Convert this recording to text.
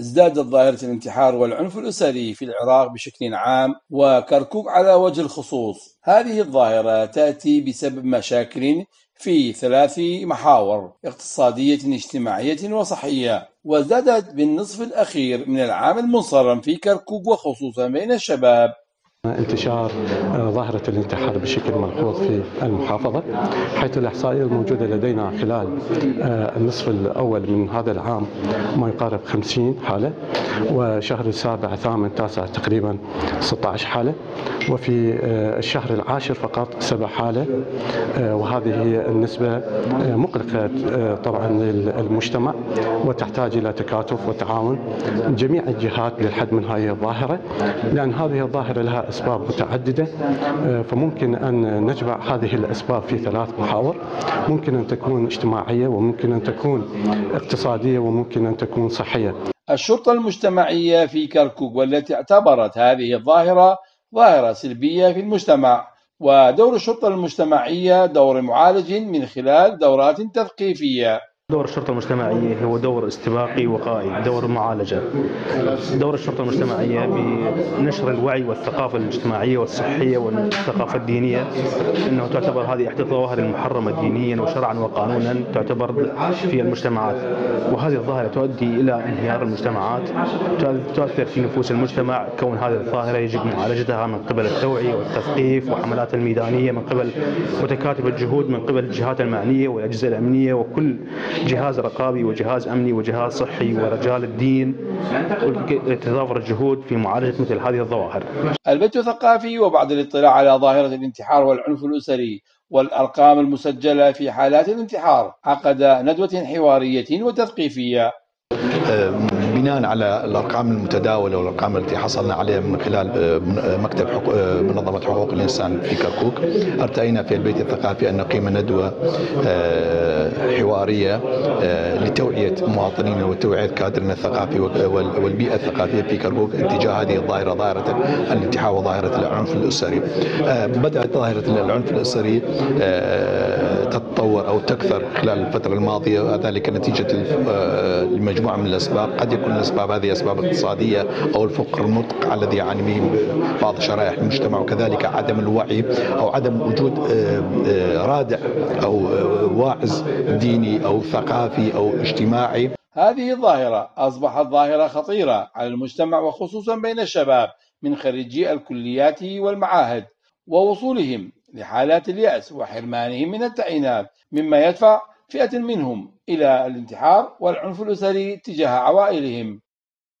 ازدادت ظاهرة الانتحار والعنف الأسري في العراق بشكل عام وكركوك على وجه الخصوص. هذه الظاهرة تأتي بسبب مشاكل في 3 محاور: اقتصادية، اجتماعية، وصحية. وازدادت بالنصف الأخير من العام المنصرم في كركوك وخصوصا بين الشباب. انتشار ظاهرة الانتحار بشكل ملحوظ في المحافظة، حيث الإحصائية الموجودة لدينا خلال النصف الأول من هذا العام ما يقارب 50 حالة، وشهر السابع ثامن تاسع تقريبا 16 حالة، وفي الشهر العاشر فقط 7 حالة، وهذه هي النسبة مقلقة طبعا للمجتمع وتحتاج إلى تكاتف وتعاون جميع الجهات للحد من هذه الظاهرة، لأن هذه الظاهرة لها أسباب متعددة، فممكن أن نجمع هذه الأسباب في 3 محاور: ممكن أن تكون اجتماعية، وممكن أن تكون اقتصادية، وممكن أن تكون صحية. الشرطة المجتمعية في كركوك والتي اعتبرت هذه الظاهرة ظاهرة سلبية في المجتمع، ودور الشرطة المجتمعية دور معالج من خلال دورات تثقيفية. دور الشرطة المجتمعية هو دور استباقي وقائي، دور معالجة. دور الشرطة المجتمعية بنشر الوعي والثقافة الاجتماعية والصحية والثقافة الدينية، أنه تعتبر هذه إحدى الظواهر المحرمة دينيا وشرعا وقانونا، تعتبر في المجتمعات، وهذه الظاهرة تؤدي إلى انهيار المجتمعات، تؤثر في نفوس المجتمع. كون هذه الظاهرة يجب معالجتها من قبل التوعية والتثقيف والحملات الميدانية، من قبل متكاتف الجهود، من قبل الجهات المعنية والأجهزة الأمنية وكل جهاز رقابي وجهاز أمني وجهاز صحي ورجال الدين، وتتضافر الجهود في معالجة مثل هذه الظواهر. البث الثقافي وبعد الاطلاع على ظاهرة الانتحار والعنف الأسري والأرقام المسجلة في حالات الانتحار، عقد ندوة حوارية وتثقيفية. بناء على الأرقام المتداولة والأرقام التي حصلنا عليها من خلال مكتب منظمة حقوق الإنسان في كركوك، ارتئينا في البيت الثقافي أن نقيم ندوة حوارية لتوعية مواطنينا وتوعية كادرنا الثقافي والبيئة الثقافية في كركوك تجاه هذه الظاهرة، ظاهرة الانتحار وظاهرة العنف الأسري. بدأت ظاهرة العنف الأسري تتطور أو تكثر خلال الفترة الماضية، وذلك نتيجة المجموعة من الأسباب. قد يكون الأسباب هذه أسباب اقتصادية أو الفقر المدقع الذي يعاني به بعض شرائح المجتمع، وكذلك عدم الوعي أو عدم وجود رادع أو واعز ديني أو ثقافي أو اجتماعي. هذه الظاهرة أصبحت ظاهرة خطيرة على المجتمع، وخصوصا بين الشباب من خريجي الكليات والمعاهد، ووصولهم لحالات اليأس وحرمانهم من التعيينات، مما يدفع فئة منهم إلى الانتحار والعنف الأسري تجاه عوائلهم.